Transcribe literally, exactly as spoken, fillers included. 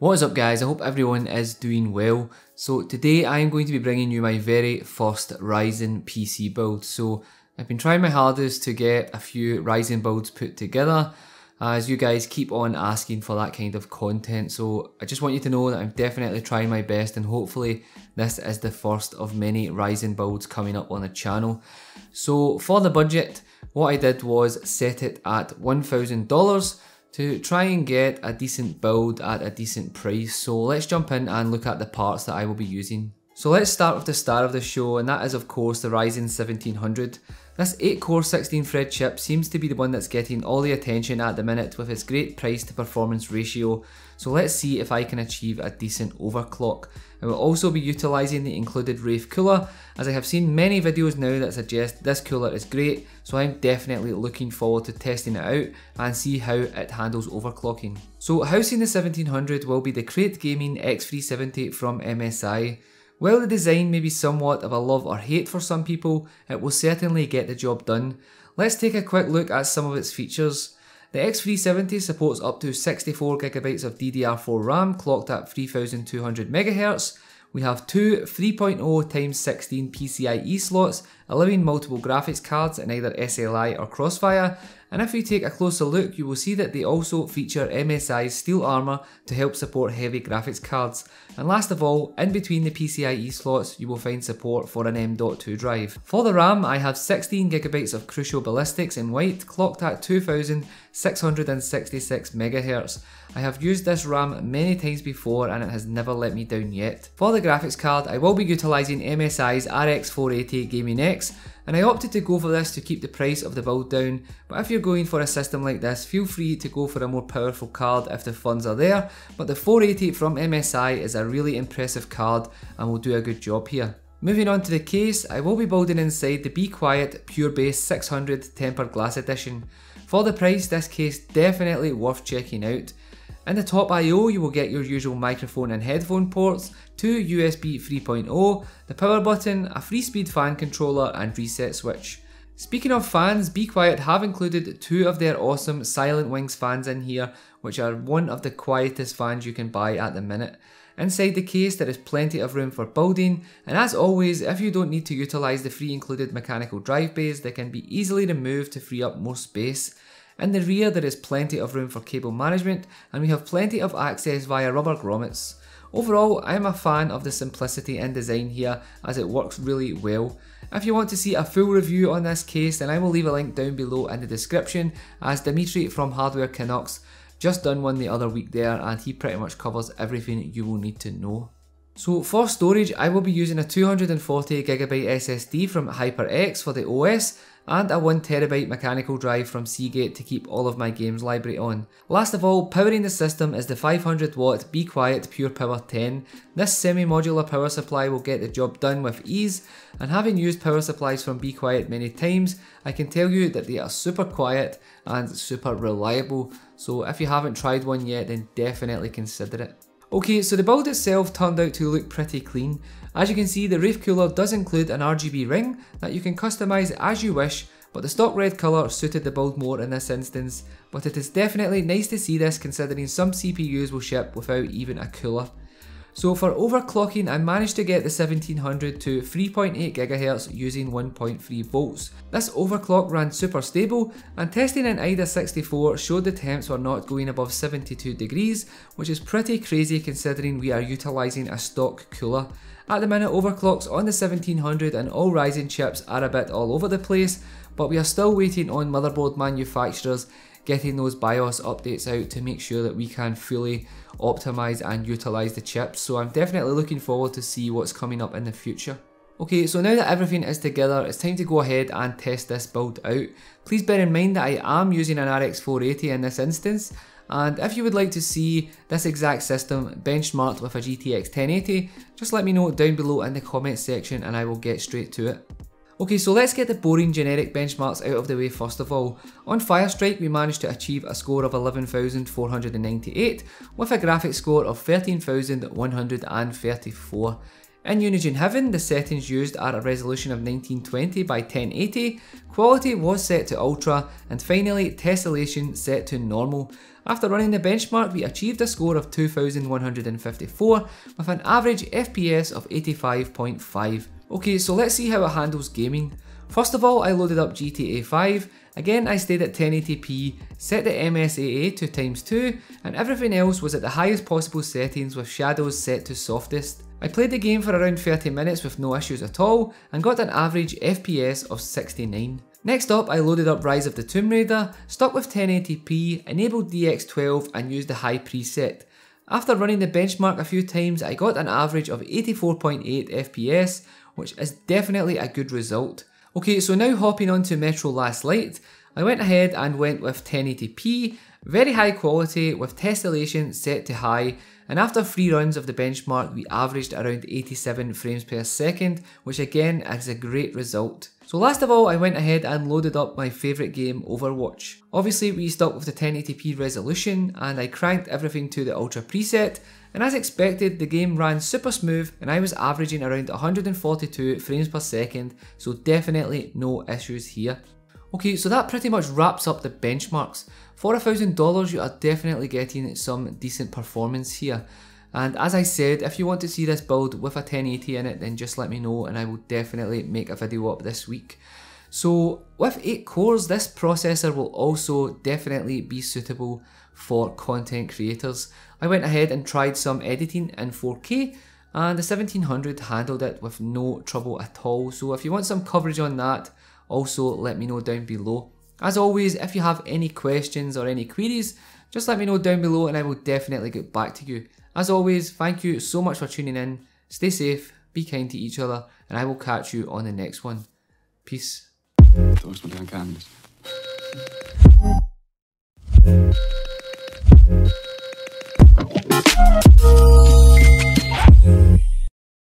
What is up guys, I hope everyone is doing well. So today I am going to be bringing you my very first Ryzen P C build. So I've been trying my hardest to get a few Ryzen builds put together, as you guys keep on asking for that kind of content. So I just want you to know that I'm definitely trying my best, and hopefully this is the first of many Ryzen builds coming up on the channel. So for the budget, what I did was set it at one thousand dollars. To try and get a decent build at a decent price. So let's jump in and look at the parts that I will be using. So let's start with the star of the show, and that is of course the Ryzen seventeen hundred. This eight core sixteen thread chip seems to be the one that's getting all the attention at the minute with its great price to performance ratio, so let's see if I can achieve a decent overclock. I will also be utilising the included Wraith cooler, as I have seen many videos now that suggest this cooler is great, so I'm definitely looking forward to testing it out and see how it handles overclocking. So housing the seventeen hundred will be the Krait Gaming X three seventy from M S I. While the design may be somewhat of a love or hate for some people, it will certainly get the job done. Let's take a quick look at some of its features. The X three seventy supports up to sixty-four gigabytes of D D R four RAM clocked at three thousand two hundred megahertz. We have two three point oh by sixteen P C I E slots, allowing multiple graphics cards in either S L I or Crossfire, and if you take a closer look you will see that they also feature M S I's steel armour to help support heavy graphics cards. And last of all, in between the P C I E slots you will find support for an M dot two drive. For the RAM, I have sixteen gigabytes of Crucial Ballistix in white clocked at two thousand six hundred sixty-six megahertz. I have used this RAM many times before and it has never let me down yet. For the graphics card, I will be utilising M S I's R X four eighty Gaming X, and I opted to go for this to keep the price of the build down, but if you're going for a system like this, feel free to go for a more powerful card if the funds are there, but the four eighty from M S I is a really impressive card and will do a good job here. Moving on to the case, I will be building inside the Be Quiet Pure Base six hundred Tempered Glass Edition. For the price, this case definitely worth checking out. In the top I O you will get your usual microphone and headphone ports, two U S B three point oh, the power button, a three speed fan controller and reset switch. Speaking of fans, Be Quiet have included two of their awesome Silent Wings fans in here, which are one of the quietest fans you can buy at the minute. Inside the case there is plenty of room for building, and as always, if you don't need to utilise the free included mechanical drive bays, they can be easily removed to free up more space. In the rear there is plenty of room for cable management, and we have plenty of access via rubber grommets. Overall, I am a fan of the simplicity in design here, as it works really well. If you want to see a full review on this case, then I will leave a link down below in the description, as Dimitri from Hardware Canucks just done one the other week there, and he pretty much covers everything you will need to know. So for storage, I will be using a two hundred forty gigabyte S S D from HyperX for the O S, and a one terabyte mechanical drive from Seagate to keep all of my games library on. Last of all, powering the system is the five hundred watt BeQuiet Pure Power ten. This semi-modular power supply will get the job done with ease, and having used power supplies from BeQuiet many times, I can tell you that they are super quiet and super reliable, so if you haven't tried one yet then definitely consider it. Okay, so the build itself turned out to look pretty clean. As you can see, the Wraith cooler does include an R G B ring that you can customise as you wish, but the stock red colour suited the build more in this instance, but it is definitely nice to see this considering some C P Us will ship without even a cooler. So for overclocking, I managed to get the seventeen hundred to three point eight gigahertz using one point three volts. This overclock ran super stable, and testing in AIDA sixty-four showed the temps were not going above seventy-two degrees, which is pretty crazy considering we are utilising a stock cooler. At the minute, overclocks on the seventeen hundred and all Ryzen chips are a bit all over the place, but we are still waiting on motherboard manufacturers getting those BIOS updates out to make sure that we can fully optimise and utilise the chips, so I'm definitely looking forward to see what's coming up in the future. Okay, so now that everything is together, it's time to go ahead and test this build out. Please bear in mind that I am using an R X four eighty in this instance, and if you would like to see this exact system benchmarked with a G T X ten eighty, just let me know down below in the comments section and I will get straight to it. Okay, so let's get the boring generic benchmarks out of the way first of all. On Firestrike we managed to achieve a score of eleven thousand four hundred ninety-eight with a graphics score of thirteen thousand one hundred thirty-four. In Unigine Heaven, the settings used are a resolution of nineteen twenty by ten eighty, quality was set to ultra, and finally tessellation set to normal. After running the benchmark, we achieved a score of two thousand one hundred fifty-four with an average F P S of eighty-five point five. Okay, so let's see how it handles gaming. First of all, I loaded up G T A five, again I stayed at ten eighty p, set the M S A A to times two, and everything else was at the highest possible settings with shadows set to softest. I played the game for around thirty minutes with no issues at all, and got an average F P S of sixty-nine. Next up, I loaded up Rise of the Tomb Raider, stuck with ten eighty p, enabled D X twelve and used the high preset. After running the benchmark a few times, I got an average of eighty-four point eight F P S, which is definitely a good result. Okay, so now hopping onto Metro Last Light, I went ahead and went with ten eighty p, very high quality with tessellation set to high, and after three runs of the benchmark we averaged around eighty-seven frames per second, which again is a great result. So last of all, I went ahead and loaded up my favourite game, Overwatch. Obviously we stuck with the ten eighty p resolution and I cranked everything to the ultra preset, and as expected the game ran super smooth and I was averaging around one hundred forty-two frames per second, so definitely no issues here. Okay, so that pretty much wraps up the benchmarks. For one thousand dollars you are definitely getting some decent performance here, and as I said, if you want to see this build with a ten eighty in it, then just let me know and I will definitely make a video up this week. So with eight cores, this processor will also definitely be suitable for content creators. I went ahead and tried some editing in four K and the seventeen hundred handled it with no trouble at all, so if you want some coverage on that, also let me know down below. As always, if you have any questions or any queries, just let me know down below and I will definitely get back to you. As always, thank you so much for tuning in, stay safe, be kind to each other, and I will catch you on the next one. Peace.